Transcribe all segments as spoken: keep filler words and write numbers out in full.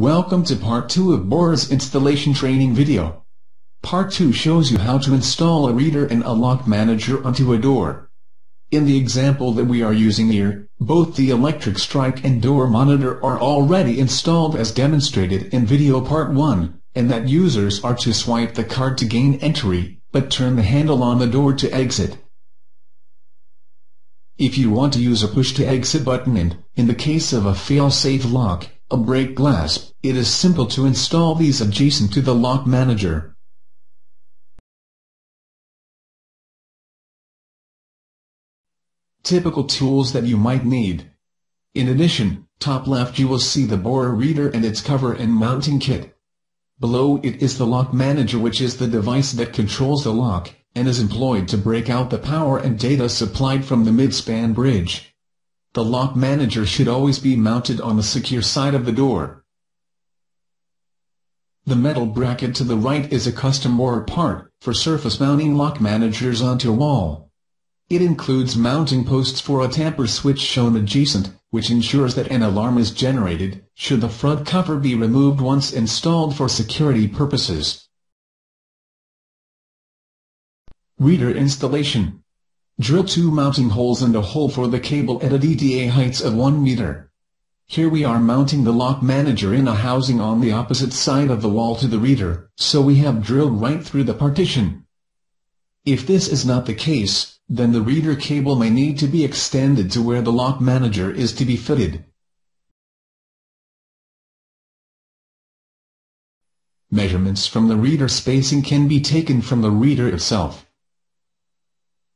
Welcome to part two of Borer's installation training video. Part two shows you how to install a reader and a lock manager onto a door. In the example that we are using here, both the electric strike and door monitor are already installed as demonstrated in video part one, and that users are to swipe the card to gain entry, but turn the handle on the door to exit. If you want to use a push-to-exit button and, in the case of a fail-safe lock, a break glass, it is simple to install these adjacent to the lock manager. Typical tools that you might need. In addition, top left you will see the Borer reader and its cover and mounting kit. Below it is the lock manager, which is the device that controls the lock and is employed to break out the power and data supplied from the midspan bridge. The lock manager should always be mounted on the secure side of the door. The metal bracket to the right is a custom Borer part for surface mounting lock managers onto a wall. It includes mounting posts for a tamper switch shown adjacent, which ensures that an alarm is generated should the front cover be removed once installed for security purposes. Reader installation. Drill two mounting holes and a hole for the cable at a D T A heights of one meter. Here we are mounting the lock manager in a housing on the opposite side of the wall to the reader, so we have drilled right through the partition. If this is not the case, then the reader cable may need to be extended to where the lock manager is to be fitted. Measurements from the reader spacing can be taken from the reader itself.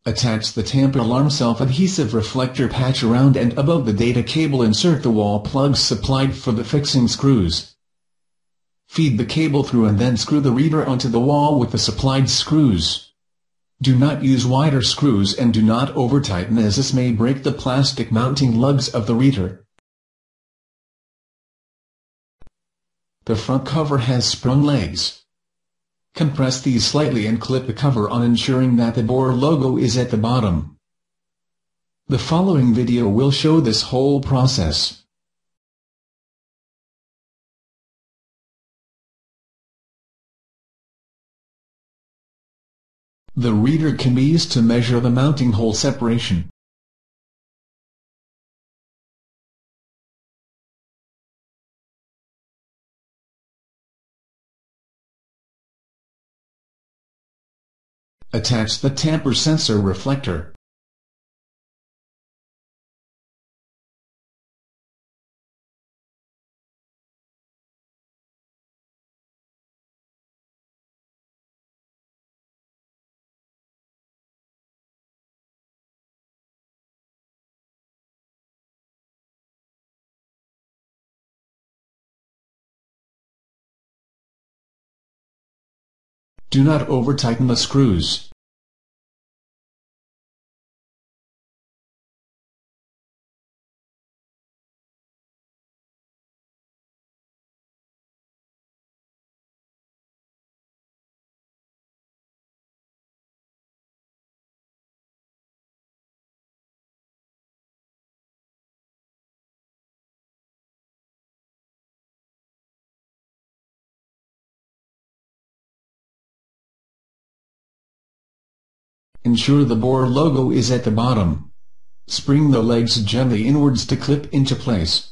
Attach the tamper alarm self-adhesive reflector patch around and above the data cable. Insert the wall plugs supplied for the fixing screws. Feed the cable through and then screw the reader onto the wall with the supplied screws. Do not use wider screws and do not over-tighten, as this may break the plastic mounting lugs of the reader. The front cover has sprung legs. Compress these slightly and clip the cover on, ensuring that the Borer logo is at the bottom. The following video will show this whole process. The reader can be used to measure the mounting hole separation. Attach the tamper sensor reflector. Do not over-tighten the screws. Ensure the Borer logo is at the bottom. Spring the legs gently inwards to clip into place.